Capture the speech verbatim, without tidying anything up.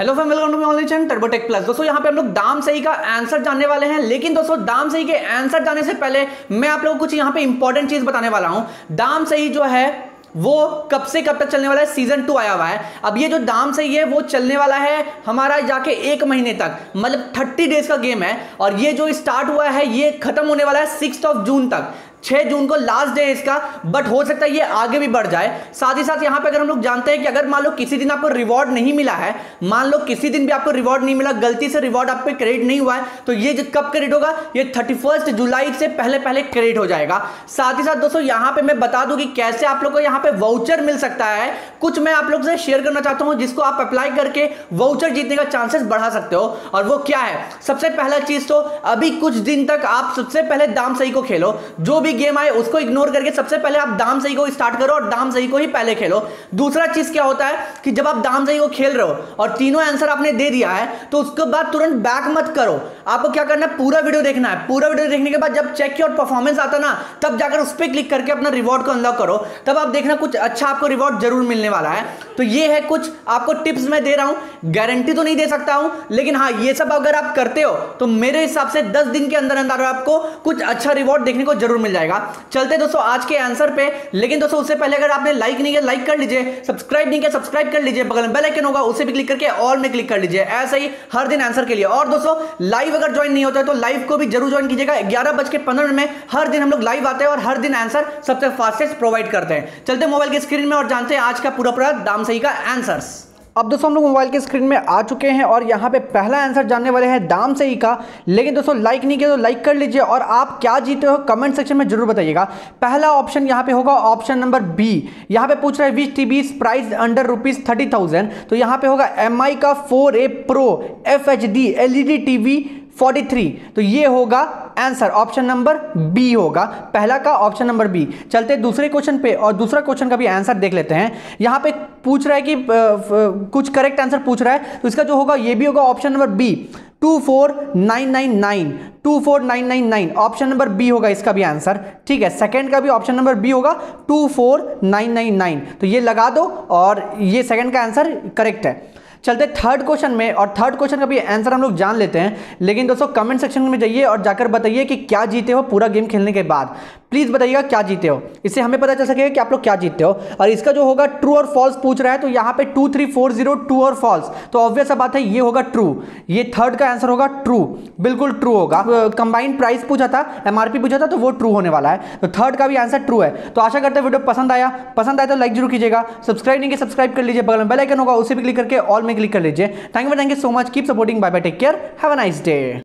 Hello friends, welcome to my online channel Turbotech plus. दोस्तों यहाँ पे हम लोग दाम शाही का आंसर जानने वाले हैं, लेकिन दोस्तों दाम शाही के आंसर जानने से पहले मैं आप लोगों को कुछ यहाँ पे इंपॉर्टेंट चीज बताने वाला हूँ। दाम शाही जो है वो कब से कब तक चलने वाला है, सीजन टू आया हुआ है। अब ये जो दाम शाही है वो चलने वाला है हमारा जाके एक महीने तक, मतलब थर्टी डेज का गेम है। और ये जो स्टार्ट हुआ है ये खत्म होने वाला है सिक्स ऑफ जून तक। छह जून को लास्ट डे है इसका, बट हो सकता है ये आगे भी बढ़ जाए। साथ ही साथ यहाँ पे अगर हम लोग जानते हैं कि अगर मान लो किसी दिन आपको रिवॉर्ड नहीं मिला है, मान लो किसी दिन भी आपको रिवॉर्ड नहीं मिला, गलती से रिवॉर्ड आप पे क्रेडिट नहीं हुआ है, तो ये कब क्रेडिट होगा, ये थर्टी फर्स्ट जुलाई से पहले पहले क्रेडिट हो जाएगा। साथ ही साथ दोस्तों यहाँ पे मैं बता दूं कि कैसे आप लोग को यहाँ पे वाउचर मिल सकता है, कुछ मैं आप लोग से शेयर करना चाहता हूँ जिसको आप अप्लाई करके वाउचर जीतने का चांसेस बढ़ा सकते हो। और वो क्या है, सबसे पहला चीज तो अभी कुछ दिन तक आप सबसे पहले दाम शाही को खेलो। जो गेम आए उसको इग्नोर करके सबसे पहले आप दाम शाही को स्टार्ट करो और दाम शाही को ही पहले खेलो। दूसरा चीज क्या होता है कि जब आप दाम शाही को खेल रहे हो और तीनों आंसर आपने दे दिया है तो उसके बाद तुरंत बैक मत करो। आपको क्या करना है, पूरा वीडियो देखना है। पूरा वीडियो देखने के बाद जब चेक की और परफॉर्मेंस आता ना, तब जाकर उस पर क्लिक करके अपना रिवॉर्ड को अनलॉक करो। तब आप देखना कुछ अच्छा आपको रिवॉर्ड जरूर मिलने वाला है। तो यह है कुछ आपको टिप्स मैं दे रहा हूं, गारंटी तो नहीं दे सकता हूं, लेकिन हाँ ये सब अगर आप करते हो तो मेरे हिसाब से दस दिन के अंदर अंदर आपको कुछ अच्छा रिवॉर्ड देखने को जरूर मिल जाए। चलते दोस्तों आज के आंसर पे, लेकिन दोस्तों उससे पहले अगर आपने लाइक नहीं किया लाइक कर लीजिए, सब्सक्राइब नहीं किया सब्सक्राइब कर लीजिए, बगल में बेल आइकन होगा उसे भी क्लिक करके ऑल में क्लिक कर लीजिए, ऐसे ही हर दिन आंसर के लिए। और दोस्तों लाइव अगर ज्वाइन नहीं होता है तो लाइव को भी जरूर ज्वाइन कीजिएगा। ग्यारह बज के पंद्रह मिनट में हर दिन हम लोग लाइव आते हैं और हर दिन आंसर सबसे फास्टेस्ट प्रोवाइड करते हैं। चलते मोबाइल की स्क्रीन में और जानते हैं आज का पूरा पूरा दाम शाही का आंसर। अब दोस्तों हम लोग मोबाइल के स्क्रीन में आ चुके हैं और यहाँ पे पहला आंसर जानने वाले हैं दाम शाही का। लेकिन दोस्तों लाइक नहीं किया तो लाइक कर लीजिए और आप क्या जीते हो कमेंट सेक्शन में जरूर बताइएगा। पहला ऑप्शन यहाँ पे होगा ऑप्शन नंबर बी। यहाँ पे पूछ रहा है which TV price under rupees thirty thousand, तो यहाँ पे होगा एम आई का four A pro F H D L E D T V forty three, तो ये होगा आंसर ऑप्शन नंबर बी होगा, पहला का ऑप्शन नंबर बी। चलते दूसरे क्वेश्चन पे और दूसरा क्वेश्चन का भी आंसर देख लेते हैं। यहाँ पे पूछ रहा है कि कुछ करेक्ट आंसर पूछ रहा है, तो इसका जो होगा ये भी होगा option number B two four nine nine nine, two four nine nine nine option number B होगा इसका भी आंसर। ठीक है, सेकंड का भी ऑप्शन नंबर बी होगा two four nine nine nine, तो ये लगा दो और ये सेकंड का आंसर करेक्ट है। चलते थर्ड क्वेश्चन में और थर्ड क्वेश्चन का भी आंसर हम लोग जान लेते हैं, लेकिन दोस्तों कमेंट सेक्शन में जाइए और जाकर बताइए कि क्या जीते हो। पूरा गेम खेलने के बाद प्लीज़ बताइएगा क्या जीते हो, इससे हमें पता चल सकेगा कि आप लोग क्या जीतते हो। और इसका जो होगा ट्रू और फॉल्स पूछ रहा है, तो यहाँ पे two three four zero true और फॉल्स, तो ऑब्वियस बात है ये होगा ट्रू। ये थर्ड का आंसर होगा ट्रू, बिल्कुल ट्रू होगा। कंबाइंड प्राइस पूछा था, एमआरपी पूछा था, तो वो ट्रू होने वाला है, तो थर्ड का भी आंसर ट्रू है। तो आशा करते हैं वीडियो पसंद आया, पसंद आया तो लाइक जरूर कीजिएगा, सब्सक्राइब नहीं किया सब्सक्राइब कर लीजिए, बगल में बेल आइकन होगा उसे भी क्लिक करके ऑल में क्लिक कर लीजिए। Thank you so much. Keep supporting. Bye bye. Take care. Have a nice day.